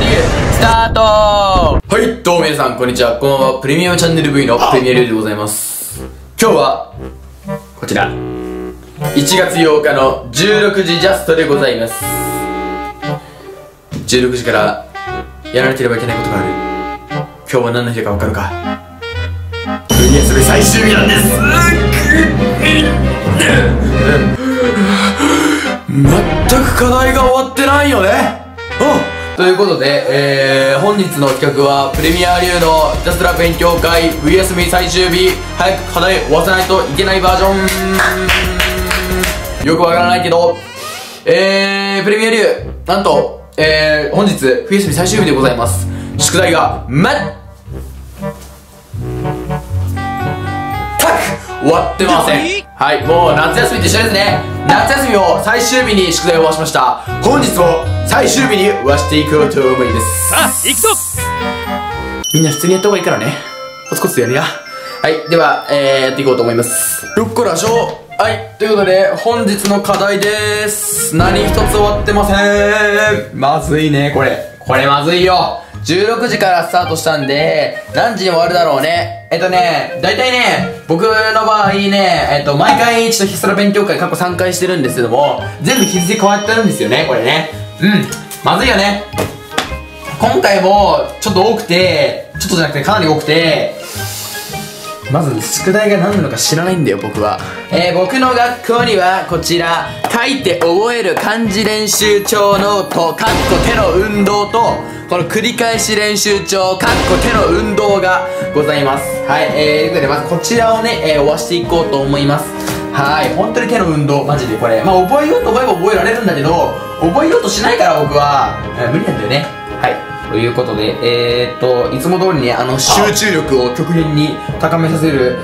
流スタートー。はい、どうも皆さん、こんにちは。こんばんは。プレミアムチャンネル V のプレミアルでございます。今日は、こちら。1月8日の16時ジャストでございます。16時からやらなければいけないことがある。今日は何の日かわかるか。プレミアム最終日なんです。全く課題が終わってないよね。ということで、本日の企画はプレミア流のジャストラ勉強会冬休み最終日早く課題終わらないといけないバージョン。よくわからないけど、プレミア流なんと、本日冬休み最終日でございます。宿題が全く終わってません。はい、もう夏休みと一緒ですね。夏休みを最終日に宿題を終わしました。本日も最終日に終わしていこうと思います。さあ行くぞ。みんな普通にやった方がいいからね。コツコツやるや。はい、では、やっていこうと思います。ルッコラショー。はい、ということで本日の課題です。何一つ終わってません。まずいね、これまずいよ。16時からスタートしたんで、何時に終わるだろうね。だいたいね、僕の場合ね、毎回一度ひたすら勉強会過去3回してるんですけども、全部日付変わってるんですよね、これね。うん、まずいよね。今回も、かなり多くて、まず宿題が何なのか知らないんだよ、僕は。僕の学校にはこちら、書いて覚える漢字練習帳ノート、かっこ手の運動と、この繰り返し練習帳、かっこ手の運動がございます。はい、ということで、まずこちらをね、終わしていこうと思います。はい、本当に手の運動、マジでこれ。まあ、覚えようと思えば覚えられるんだけど、覚えようとしないから僕は、無理なんだよね。はい。ということで、いつも通りね、集中力を極限に高めさせる、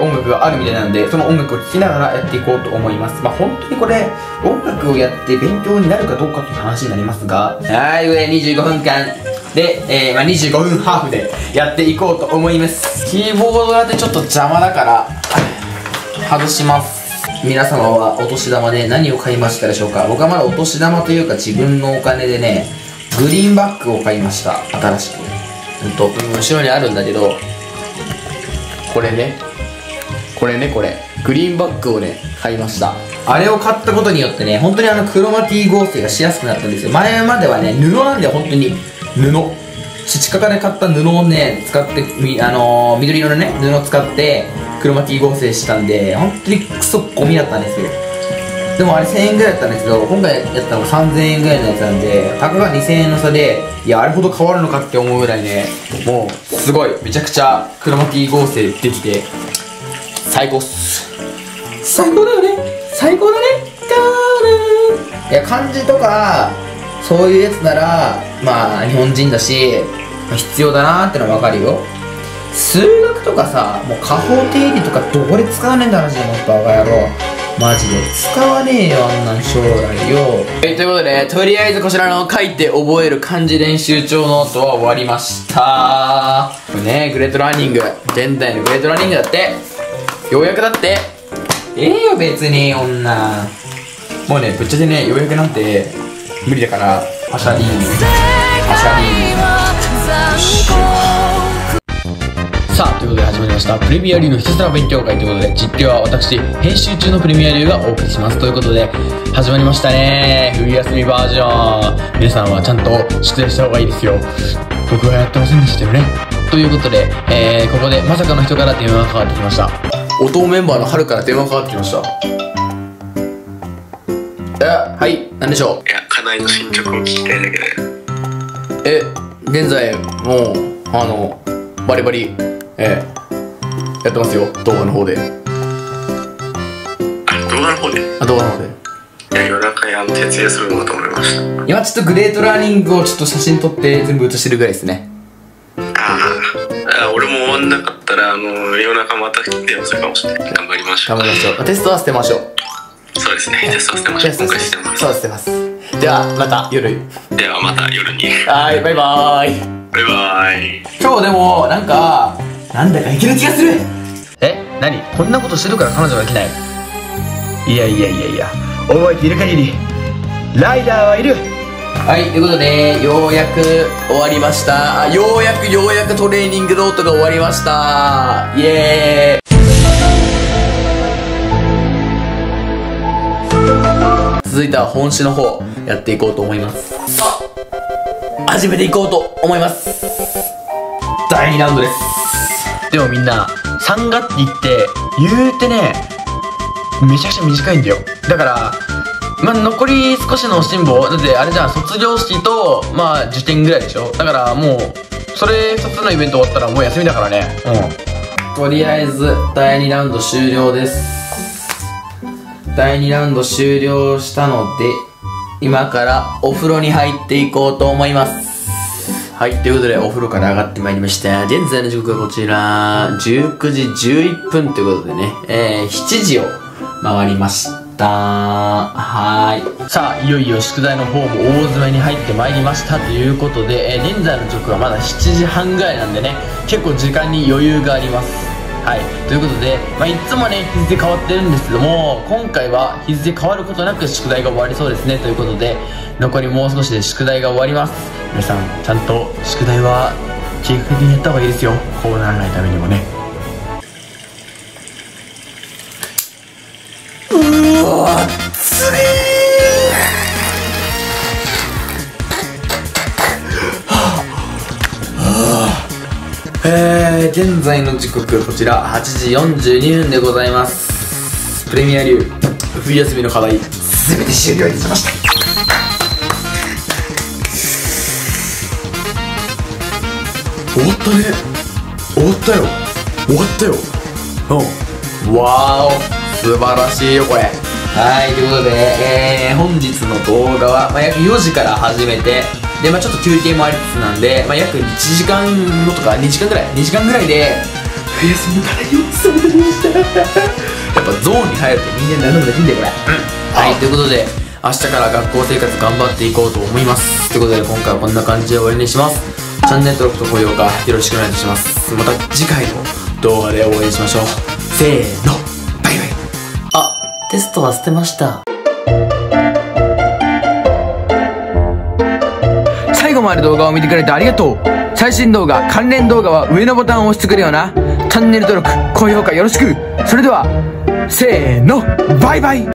音楽があるみたいなんで、その音楽を聴きながらやっていこうと思います。まあ、本当にこれ、音楽をやって勉強になるかどうかっていう話になりますが、はい、25分間で、25分ハーフでやっていこうと思います。キーボードだってちょっと邪魔だから、外します。皆様はお年玉で何を買いましたでしょうか？僕はまだお年玉というか自分のお金でね、グリーンバッグを買いました。新しく後ろにあるんだけど、これグリーンバッグをね買いました。あれを買ったことによってね、本当にクロマティ合成がしやすくなったんですよ。前まではね布なんで、本当に布ちかかで買った布をね使って、緑色のね布を使ってクロマティ合成したんで、本当にクソゴミだったんですよ。でもあれ1000円ぐらいだったんですけど、今回やったのが3000円ぐらいのやつなんで、たかが2000円の差で、いや、あれほど変わるのかって思うぐらいね、もう、すごい、めちゃくちゃ、クロマティ合成できて、最高っす。最高だよね。最高だね。いや、漢字とか、そういうやつなら、まあ、日本人だし、必要だなーってのはわかるよ。数学とかさ、もう、加法定理とか、どこで使わねえんだろうし、もっとバカ野郎。マジで使わねえよ、あんなん将来よ。ということで、とりあえずこちらの書いて覚える漢字練習帳ノートは終わりましたー。ねえ、グレートラーニング。現代のグレートラーニングだって。ようやくだって。ええよ、別に、女。もうね、ぶっちゃけね、ようやくなんて、無理だから、パシャリーニ。パシャリーニ。さあ、ということで始まりました。プレミア流のひたすら勉強会ということで、実況は私、編集中のプレミア流がお送りします。ということで、始まりましたね。冬休みバージョン。皆さんはちゃんと宿題した方がいいですよ。僕はやってませんでしたよね。ということで、ここでまさかの人から電話がかかってきました。おとうメンバーの春から電話がかかってきました。はい、なんでしょう。いや、課題の進捗を聞きたいだけで。現在、もう、バリバリ、やってますよ、動画の方で。動画の方でいや、夜中に徹夜するのだと思いました。今ちょっとグレートラーニングをちょっと写真撮って全部写してるぐらいですね。ああ、俺も終わんなかったら夜中また電話するかもしれない。頑張りましょう。テストは捨てましょう。そうですね、テストは捨てましょう。今回捨てます。そう、捨てます。ではまた夜ではまた夜に。はい、バイバーイ。バイバーイ。今日でもなんだかいける気がする。何こんなことしてるから彼女がいけない。いや覚えている限りライダーはいる。はい、ということで、ようやく終わりました。あ、ようやくトレーニングロードが終わりました。イエーイ。続いては本誌の方やっていこうと思います。さあ始めていこうと思います。第2ラウンドです。でもみんな3学期って言うてねめちゃくちゃ短いんだよ。だからまあ残り少しの辛抱だって、あれじゃん、卒業式とまあ受験ぐらいでしょ。だからもうそれ2つのイベント終わったらもう休みだからね。うん、とりあえず第2ラウンド終了です。第2ラウンド終了したので、今からお風呂に入っていこうと思います。はい、ということでお風呂から上がってまいりました。現在の時刻はこちら、19時11分ということでね、7時を回りました。はい。さあ、いよいよ宿題の方も大詰めに入ってまいりましたということで、現在の時刻はまだ7時半ぐらいなんでね、結構時間に余裕があります。はい、ということで、まあ、いつもね日付変わってるんですけども、今回は日付変わることなく宿題が終わりそうですね。ということで残りもう少しで宿題が終わります。皆さんちゃんと宿題は計画的にやった方がいいですよ。こうならないためにもね。うわっつりー、現在の時刻こちら8時42分でございます。プレミア流冬休みの課題全て終了いたしました。終わったね。終わったよ。うん、わーお、素晴らしいよこれ。はい、ということで、本日の動画は、まあ、約4時から始めてで、まあ、ちょっと休憩もありつつなんで、まあ、約1時間後とか2時間ぐらいで冬休みの課題を進めてみました。やっぱゾーンに入ると人間何でもできんだよこれ。はい、ということで明日から学校生活頑張っていこうと思います。ということで今回はこんな感じで終わりにします。チャンネル登録と高評価よろしくお願いします。また次回の動画でお会いしましょう。せーの、バイバイ。あ、テストは捨てました。最後まで動画を見てくれてありがとう。最新動画、関連動画は上のボタンを押してくれよな。チャンネル登録、高評価よろしく。それでは、せーの、バイバイ。